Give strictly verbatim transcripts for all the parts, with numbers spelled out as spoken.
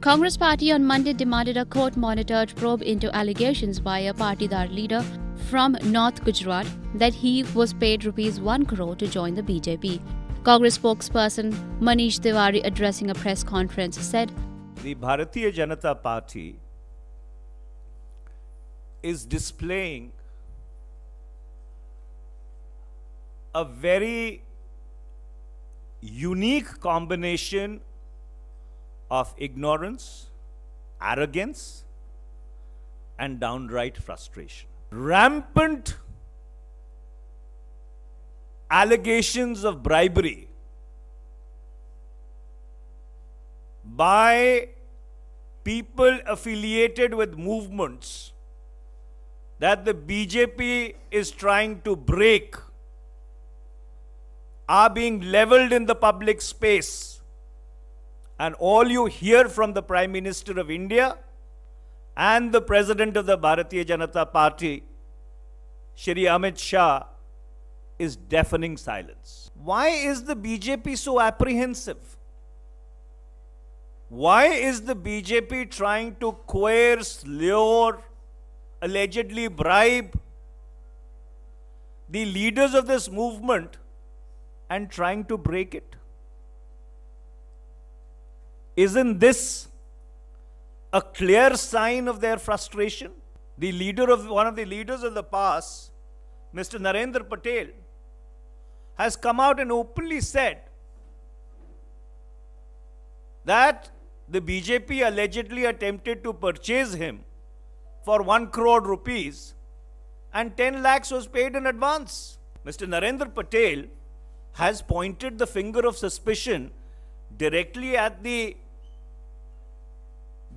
Congress party on Monday demanded a court-monitored probe into allegations by a Patidar leader from North Gujarat that he was paid rupees one crore to join the B J P. Congress spokesperson Manish Diwari, addressing a press conference, said, "The Bharatiya Janata Party is displaying a very unique combination of ignorance, arrogance, and downright frustration. Rampant allegations of bribery by people affiliated with movements that the B J P is trying to break are being leveled in the public space. And all you hear from the Prime Minister of India and the President of the Bharatiya Janata Party, Shri Amit Shah, is deafening silence. Why is the B J P so apprehensive? Why is the B J P trying to coerce, lure, allegedly bribe the leaders of this movement and trying to break it? Isn't this a clear sign of their frustration? The leader of one of the leaders of the past, Mister Narendra Patel, has come out and openly said that the B J P allegedly attempted to purchase him for one crore rupees and ten lakhs was paid in advance. Mister Narendra Patel has pointed the finger of suspicion directly at the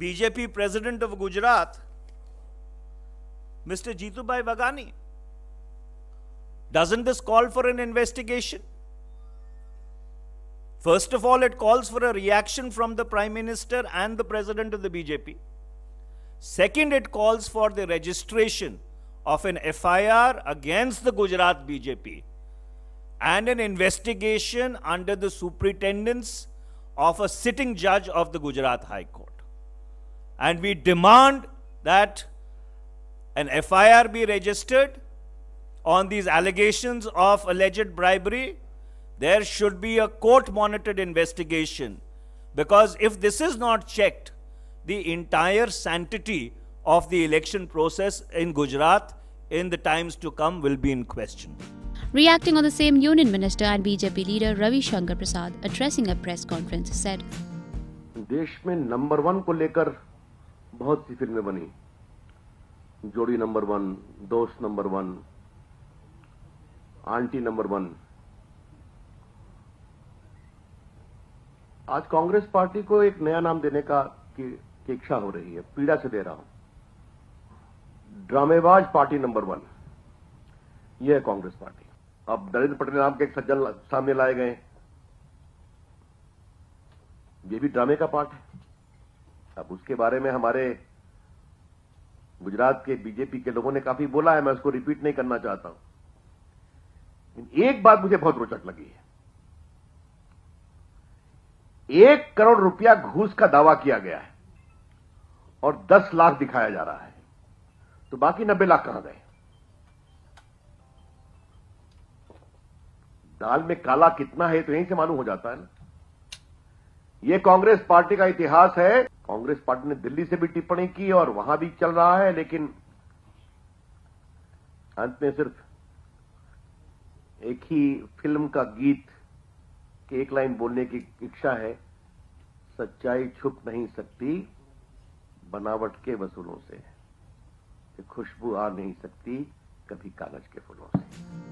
B J P President of Gujarat, Mister Jitu Bhai. Doesn't this call for an investigation? First of all, it calls for a reaction from the Prime Minister and the President of the B J P. Second, it calls for the registration of an F I R against the Gujarat B J P and an investigation under the superintendence of a sitting judge of the Gujarat High Court. And we demand that an F I R be registered on these allegations of alleged bribery. There should be a court-monitored investigation, because if this is not checked, the entire sanctity of the election process in Gujarat in the times to come will be in question." Reacting on the same, Union Minister and B J P leader Ravi Shankar Prasad, addressing a press conference, said, "देश में number one को लेकर बहुत सी फिल्में बनी, जोड़ी number one, दोस्त number one, aunty number one. आज कांग्रेस पार्टी को एक नया नाम देने का की इच्छा हो रही है, पीड़ा से दे रहा हूं। ड्रामेबाज पार्टी नंबर वन, यह है कांग्रेस पार्टी। अब नरेंद्र पटेल नाम के एक सज्जन सामने लाए गए, ये भी ड्रामे का पार्ट है। अब उसके बारे में हमारे गुजरात के बीजेपी के लोगों ने काफी बोला है, मैं उसको रिपीट नहीं करना चाहता हूं। एक बात मुझे बहुत रोचक लगी है, एक करोड़ रुपया घूस का दावा किया गया है और दस लाख दिखाया जा रहा है, तो बाकी नब्बे लाख कहां गए? दाल में काला कितना है तो यहीं से मालूम हो जाता है ना। ये कांग्रेस पार्टी का इतिहास है। कांग्रेस पार्टी ने दिल्ली से भी टिप्पणी की और वहां भी चल रहा है, लेकिन अंत में सिर्फ एक ही फिल्म का गीत की एक लाइन बोलने की इच्छा है, सच्चाई छुप नहीं सकती बनावट के वसूलों से, खुशबू आ नहीं सकती कभी कागज के फूलों से।